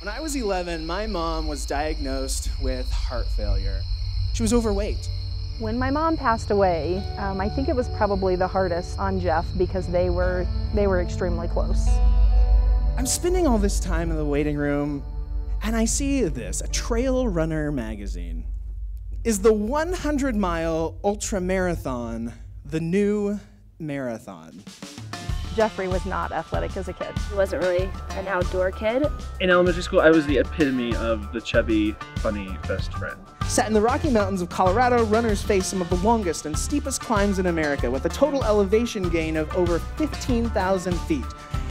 When I was 11, my mom was diagnosed with heart failure. She was overweight. When my mom passed away, I think it was probably the hardest on Jeff because they were extremely close. I'm spending all this time in the waiting room, and I see this, a Trail Runner magazine. Is the 100-mile ultramarathon the new marathon? Jeffrey was not athletic as a kid. He wasn't really an outdoor kid. In elementary school, I was the epitome of the chubby, funny best friend. Set in the Rocky Mountains of Colorado, runners face some of the longest and steepest climbs in America with a total elevation gain of over 15,000 feet.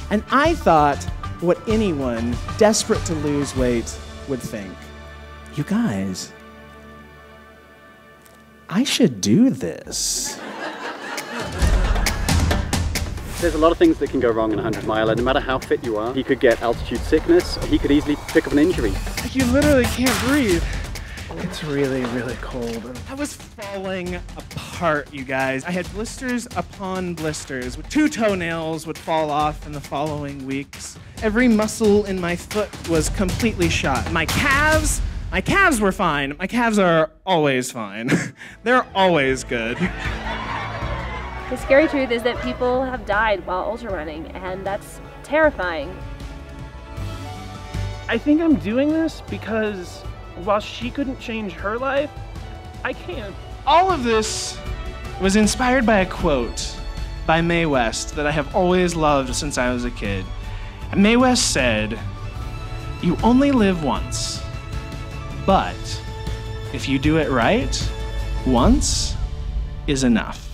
And I thought what anyone desperate to lose weight would think. You guys, I should do this. There's a lot of things that can go wrong in a 100-miler. No matter how fit you are, he could get altitude sickness. He could easily pick up an injury. You literally can't breathe. It's really, really cold. I was falling apart, you guys. I had blisters upon blisters. Two toenails would fall off in the following weeks. Every muscle in my foot was completely shot. My calves were fine. My calves are always fine. They're always good. The scary truth is that people have died while ultra running, and that's terrifying. I think I'm doing this because while she couldn't change her life, I can. All of this was inspired by a quote by Mae West that I have always loved since I was a kid. And Mae West said, "You only live once, but if you do it right, once is enough."